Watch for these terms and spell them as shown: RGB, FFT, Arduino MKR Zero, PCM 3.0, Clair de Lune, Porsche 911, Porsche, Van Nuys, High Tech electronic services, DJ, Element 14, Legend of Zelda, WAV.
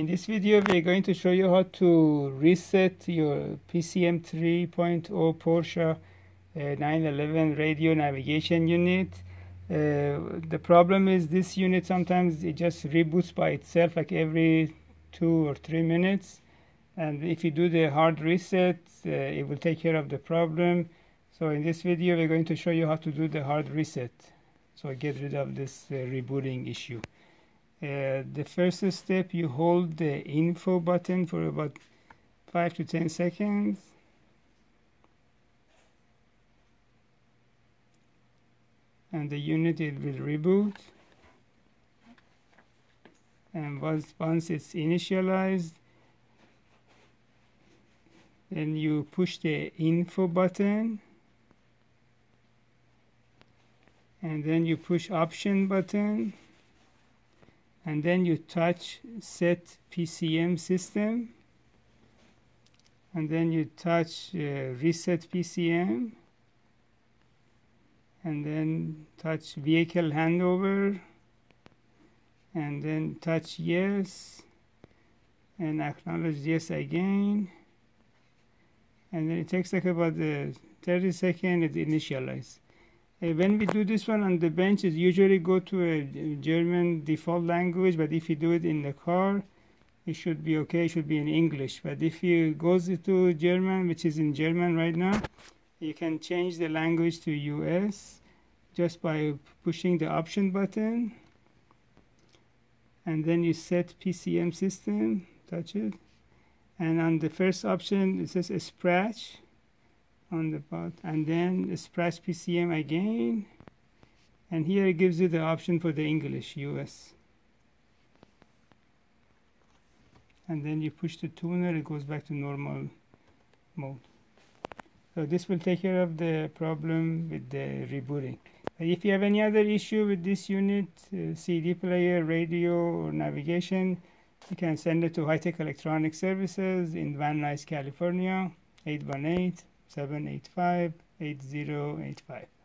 In this video, we are going to show you how to reset your PCM 3.0 Porsche 911 radio navigation unit. The problem is this unit sometimes it just reboots by itself like every 2 or 3 minutes, and if you do the hard reset, it will take care of the problem. So in this video, we're going to show you how to do the hard reset, so get rid of this rebooting issue. The first step, you hold the info button for about 5 to 10 seconds, and the unit it will reboot, and once it's initialized, then you push the info button, and then you push option button, and then you touch set PCM system, and then you touch reset PCM, and then touch vehicle handover, and then touch yes, and acknowledge yes again, and then it takes like about 30 seconds to initialize. When we do this one on the bench, it usually go to a German default language, but if you do it in the car, it should be okay, it should be in English. But if you goes to German, which is in German right now, you can change the language to US just by pushing the option button, and then you set PCM system, touch it, and on the first option it says scratch on the part, and then scratch PCM again, and here it gives you the option for the English US, and then you push the tuner, it goes back to normal mode. So this will take care of the problem with the rebooting. If you have any other issue with this unit, CD player, radio, or navigation, you can send it to High Tech Electronic Services in Van Nuys, California, 818-785-8085.